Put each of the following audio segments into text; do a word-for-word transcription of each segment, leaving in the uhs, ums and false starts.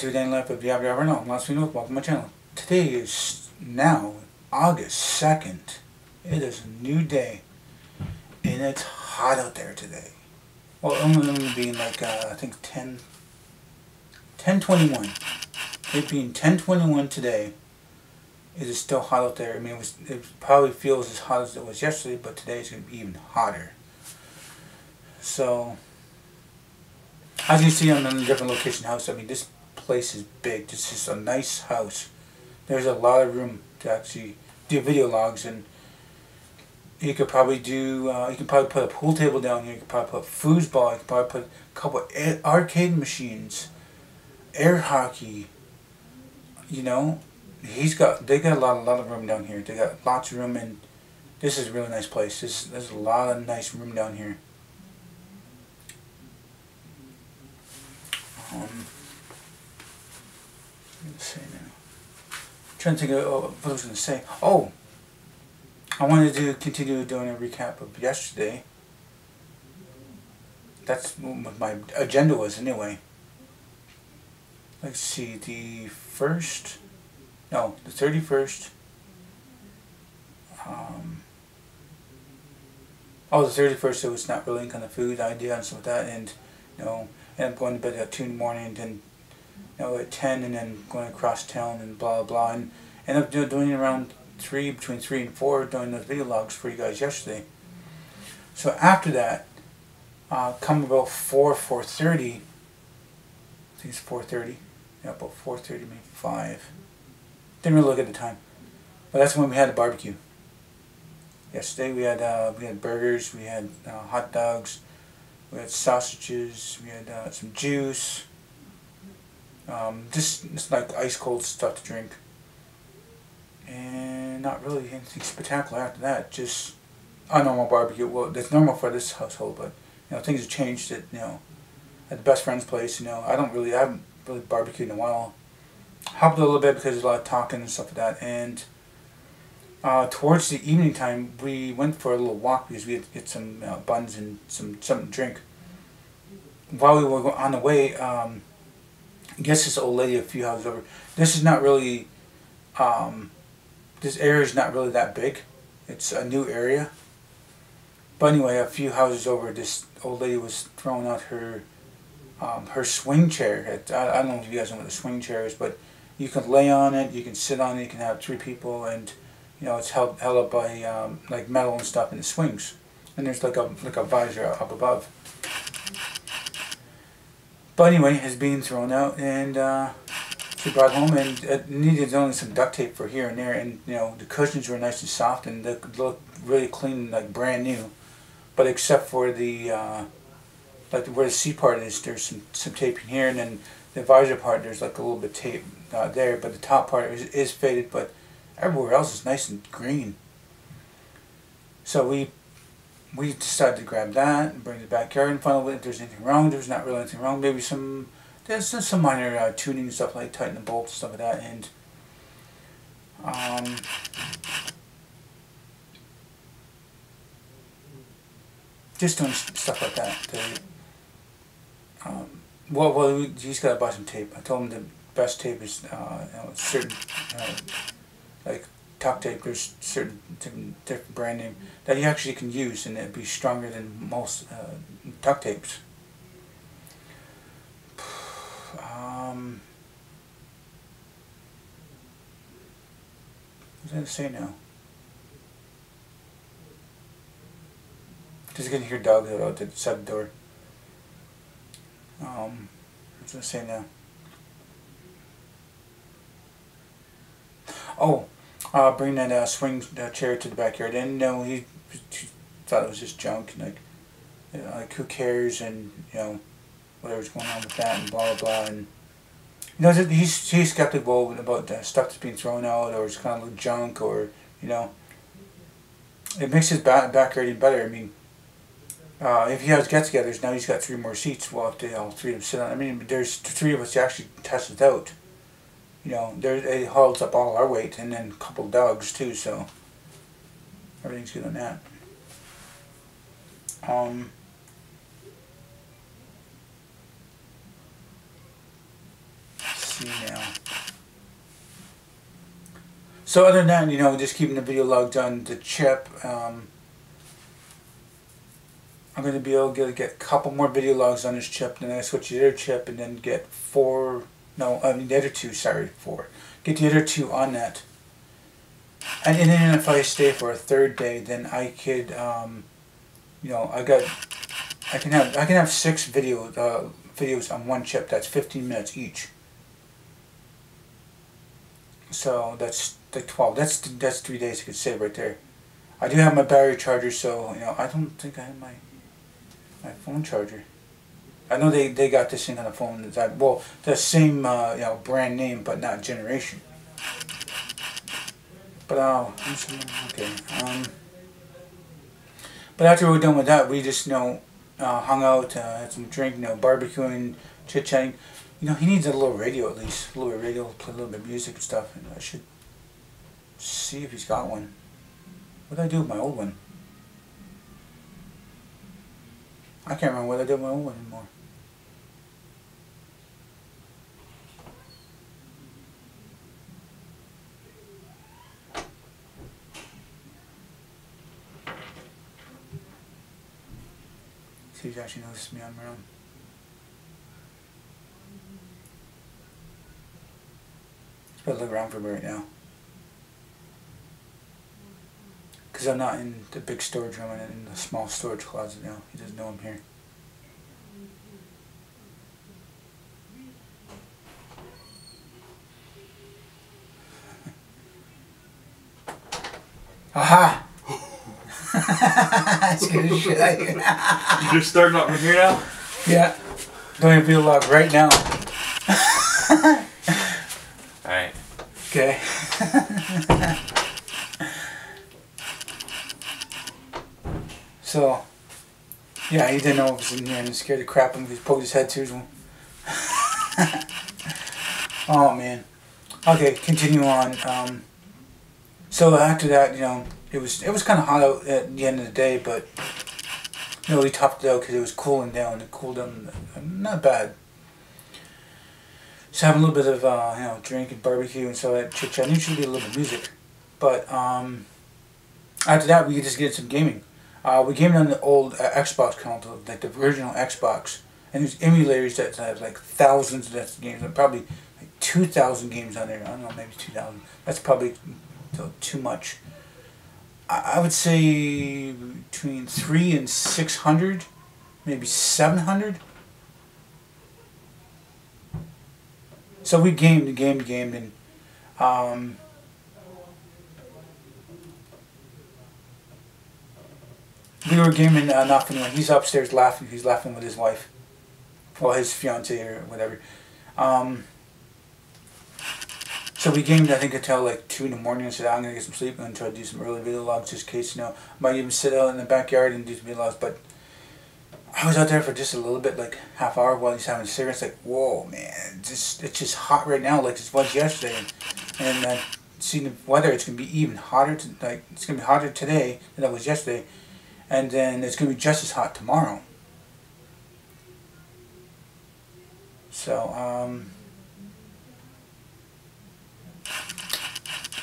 Today life of Diablo Arno, last we know, welcome to my channel. Today is now August second. It is a new day, and it's hot out there today. Well, it only going to be like uh, I think ten, ten twenty-one. It being ten twenty-one today, it is still hot out there. I mean, it, was, it probably feels as hot as it was yesterday, but today it's going to be even hotter. So, as you see, I'm in a different location house. I mean, this place is big. This is a nice house. There's a lot of room to actually do video logs, and you could probably do. Uh, you could probably put a pool table down here. You could probably put foosball. You could probably put a couple of arcade machines, air hockey. You know, he's got. They got a lot, a lot of room down here. They got lots of room, and this is a really nice place. This, there's a lot of nice room down here. Um. Let's see now. I'm trying to think of oh, what I was going to say. Oh! I wanted to continue doing a recap of yesterday. That's what my agenda was anyway. Let's see, the first... No, the thirty-first. Um, oh, the thirty-first, it was not really kind of food idea and stuff like that. And, you know, and I'm going to bed at two in the morning and then... You know, at ten, and then going across town and blah blah, and end up doing around three, between three and four, doing those video logs for you guys yesterday. So after that, uh, come about four, four thirty. I think it's four thirty. Yeah, about four thirty, maybe five. Didn't really look at the time, but that's when we had a barbecue. Yesterday we had uh, we had burgers, we had uh, hot dogs, we had sausages, we had uh, some juice. Um, just it's like ice cold stuff to drink, and not really anything spectacular after that. Just a normal barbecue. Well, that's normal for this household, but you know things have changed. That you know, at the best friend's place, you know, I don't really, I haven't really barbecued in a while. Helped a little bit because there's a lot of talking and stuff like that. And uh, towards the evening time, we went for a little walk because we had to get some uh, buns and some something to drink. While we were on the way. Um, I guess this old lady a few houses over. This is not really, um, this area is not really that big. It's a new area. But anyway, a few houses over, this old lady was throwing out her, um, her swing chair. It, I, I don't know if you guys know what a swing chair is, but you can lay on it, you can sit on it, you can have three people, and you know it's held held up by um, like metal and stuff in the swings. And there's like a like a visor up above. But anyway, it's being thrown out, and uh, she brought home, and it needed only some duct tape for here and there, and you know the cushions were nice and soft, and they looked really clean, like brand new. But except for the uh, like where the seat part is, there's some some tape in here, and then the visor part, there's like a little bit of tape uh, there, but the top part is, is faded, but everywhere else is nice and green. So we. We decided to grab that and bring it to the backyard and find out if there's anything wrong. There's not really anything wrong. Maybe some, there's just some minor uh, tuning and stuff like tightening the bolts and stuff like that. And um, just doing stuff like that. To, um, well, well, we just gotta buy some tape. I told him the best tape is uh, you know, certain uh, like. Top tape, there's certain different, different brand name that you actually can use, and it'd be stronger than most uh, duct tapes. Um, what was I gonna say now? Just gonna hear dogs out outside the door. Um, what was I gonna say now? Oh. Uh, bring that uh, swing uh, chair to the backyard, and you know, he, he thought it was just junk, and like, you know, like who cares, and you know, whatever's going on with that, and blah blah blah, and you know, he's he's skeptical about the stuff that's being thrown out, or it's kind of junk, or you know, it makes his back backyard even better. I mean, uh, if he has get-togethers now, he's got three more seats. We'll have to all three of them sit on. I mean, there's three of us to actually test it out. You know, there, it hauls up all our weight, and then a couple dogs too, so everything's good on that. Um, let's see now. So other than that, you know, just keeping the video log done, the chip, um, I'm going to be able to get a couple more video logs on this chip, then I switch to the other chip, and then get four, no, I mean the other two, sorry, four. Get the other two on that. And, and then if I stay for a third day, then I could, um, you know, I got, I can have, I can have six video, uh, videos on one chip. That's fifteen minutes each. So that's the twelve. That's that's three days I could save right there. I do have my battery charger, so you know I don't think I have my my phone charger. I know they they got this thing on the phone that's like, well, the same uh, you know brand name but not generation. But oh, okay. Um, but after we're done with that, we just you know uh, hung out, uh, had some drink, you know, barbecuing, chit chatting. You know, he needs a little radio at least. A little radio, play a little bit of music and stuff. And I should see if he's got one. What did I do with my old one? I can't remember what I did with my old one anymore. See if he actually notices me on my own. But look around for me right now, because I'm not in the big storage room, I'm in the small storage closet now. He doesn't know I'm here. Aha! That's good shit. You just starting up from here now? Yeah. Don't even be a log right now. Alright. Okay. So, yeah, he didn't know it was in here and scared the crap out of him. He poked his head to his one. Oh, man. Okay, continue on. Um, so after that, you know, it was it was kind of hot out at the end of the day, but you know, we topped it out because it was cooling down. It cooled down not bad. So having a little bit of uh, you know drink and barbecue and so that chit chat. Usually be a little bit of music, but um, after that we could just get some gaming. Uh, we gamed on the old uh, Xbox console, like the original Xbox, and there's emulators that have like thousands of that games. There probably like two thousand games on there. I don't know, maybe two thousand. That's probably too much. I, I would say between three and six hundred, maybe seven hundred. So we gamed and gamed and gamed and um, we were gaming enough anyway. He's upstairs laughing. He's laughing with his wife, well, his fiance or whatever. Um, so we gamed I think until like two in the morning. I said I'm gonna get some sleep. I'm gonna try to do some early video logs just in case you know. I might even sit out in the backyard and do some video logs. But I was out there for just a little bit, like half hour while he's having cigarettes, like, whoa, man, it's just, it's just hot right now, like it was yesterday, and uh, seeing the weather, it's going to be even hotter, to, like, it's going to be hotter today than it was yesterday, and then it's going to be just as hot tomorrow. So, um,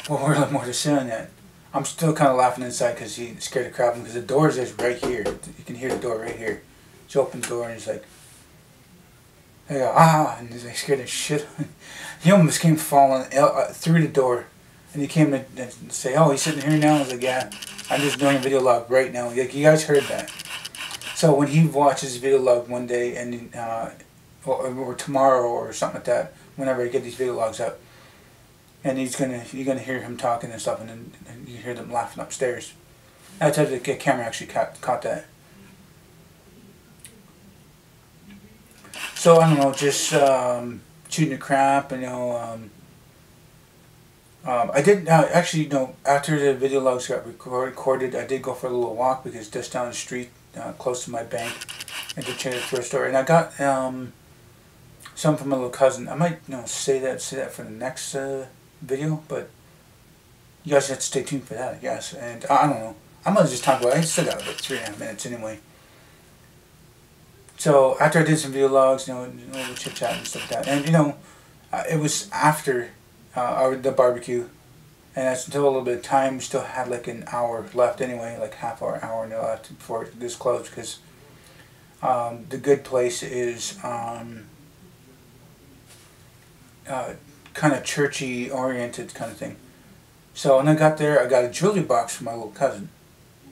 well, we're more to say on that. I'm still kind of laughing inside because he scared the crap out of him, because the door is right here, you can hear the door right here. She opened the door and he's like, I go, ah, and he's like scared the shit. He almost came falling out through the door, and he came to say, oh, he's sitting here now. I was like, yeah, I'm just doing a video log right now. Like, you guys heard that. So when he watches video log one day and uh, or, or tomorrow or something like that, whenever I get these video logs up, and he's gonna you're gonna hear him talking and stuff, and then and you hear them laughing upstairs. That's how the camera actually caught caught that. So I don't know, just um, shooting the crap, you know. Um, um, I did uh, actually, you know, after the video logs got record, recorded, I did go for a little walk because just down the street, uh, close to my bank, I did check the thrift store, and I got um, some from my little cousin. I might, you know, say that say that for the next uh, video, but you guys have to stay tuned for that, I guess. And I, I don't know, I'm gonna just talk about it. I still got about three and a half minutes anyway. So after I did some video logs, you know, a little chit chat and stuff like that, and you know, uh, it was after uh, our, the barbecue, and that's still a little bit of time. We still had like an hour left anyway, like half hour, hour left before it was closed, because um, the good place is um, uh, kind of churchy oriented kind of thing. So when I got there, I got a jewelry box for my little cousin.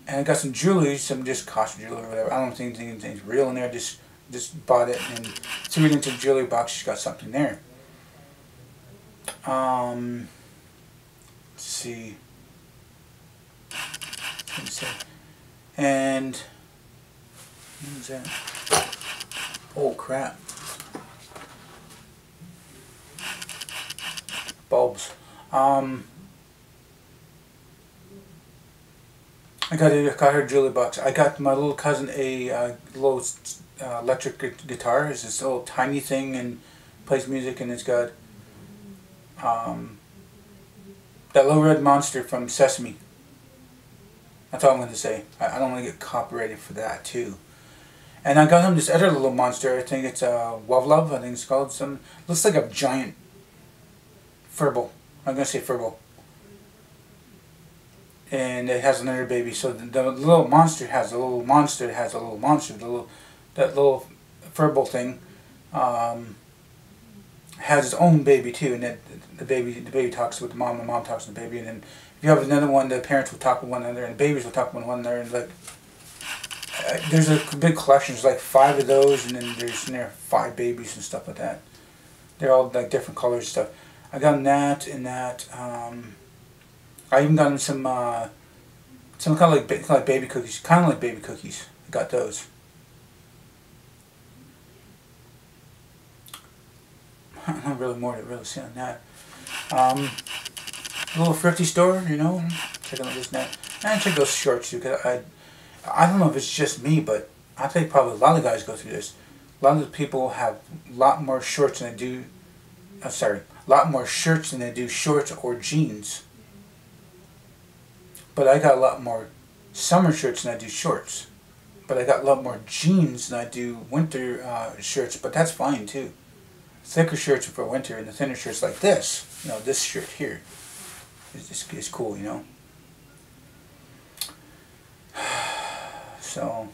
And I got some jewelry, some just costume jewelry or whatever. I don't think anything's real in there. Just just bought it and threw it into the jewelry box. She's got something there. Um, let's see. Let's see. And what was that? Oh crap! Bulbs. Um. I got, a, I got her a jewelry box. I got my little cousin a uh, little uh, electric gu guitar. It's this little tiny thing and plays music, and it's got um, that little red monster from Sesame. That's all I'm going to say. I, I don't want to get copyrighted for that too. And I got him this other little monster. I think it's a uh, Wavlov. I think it's called some. Looks like a giant furball. I'm going to say furball. And it has another baby, so the, the little monster has a little monster has a little monster. The little that little furball thing um, has its own baby too, and it, the baby the baby talks with the mom, and the mom talks with the baby, and then if you have another one, the parents will talk with one another, and the babies will talk with one another, and like uh, there's a big collection. There's like five of those, and then there's near five babies and stuff like that. They're all like different colors and stuff. I got that and that. Um, I even got him some, uh, some kind of like, like baby cookies, kind of like baby cookies. I got those. Not really more to really see on that. Um, a little thrifty store, you know. Check out this net. And check those shorts too, because I, I don't know if it's just me, but I think probably a lot of guys go through this. A lot of the people have a lot more shorts than they do, oh, sorry, a lot more shirts than they do shorts or jeans. But I got a lot more summer shirts than I do shorts. But I got a lot more jeans than I do winter uh, shirts, but that's fine too. Thicker shirts are for winter, and the thinner shirts like this, you know, this shirt here is, is, is cool, you know. So,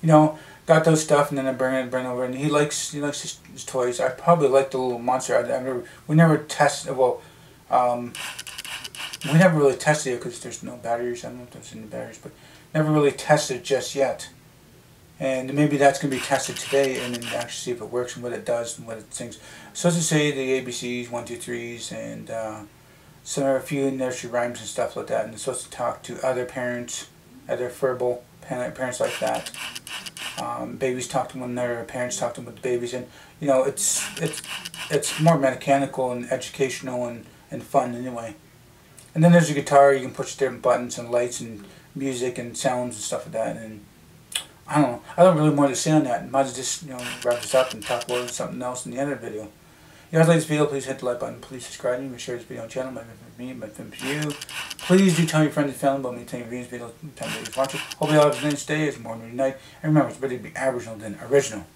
you know, got those stuff, and then I bring it, bring it over, and he likes he likes his, his toys. I probably like the little monster. I, I never, we never tested, well, um... we never really tested it because there's no batteries. I don't know if there's any batteries, but never really tested just yet. And maybe that's going to be tested today, and then actually see if it works and what it does and what it sings. So as I say, the A B Cs, one, two, threes, and uh, some are a few nursery rhymes and stuff like that. And it's supposed to talk to other parents, other furball parents like that. Um, babies talk to one another. Parents talk to them with the babies, and you know, it's it's it's more mechanical and educational and and fun anyway. And then there's a guitar. You can push different buttons and lights and music and sounds and stuff like that. And I don't know. I don't really want to say on that. Might as well just, you know, wrap this up and talk about something else in the other video. If you guys like this video, please hit the like button. Please subscribe and share this video on the channel. My friend, me, my friend, you. Please do tell your friends and family about me. Tell your viewers, video, tell me watching. Hope you all have a nice day. It's morning, night, and remember, it's better to be original than original.